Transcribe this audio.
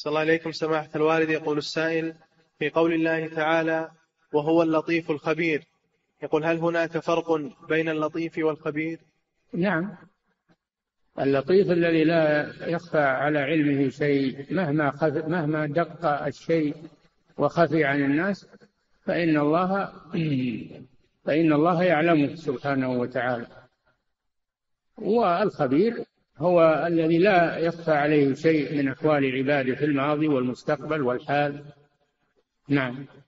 صلى الله عليكم سماحة الوالد. يقول السائل في قول الله تعالى وهو اللطيف الخبير، يقول هل هناك فرق بين اللطيف والخبير؟ نعم، اللطيف الذي لا يخفى على علمه شيء مهما دق الشيء وخفي عن الناس فإن الله يعلمه سبحانه وتعالى. والخبير هو الذي لا يخفى عليه شيء من أحوال عباده في الماضي والمستقبل والحال. نعم.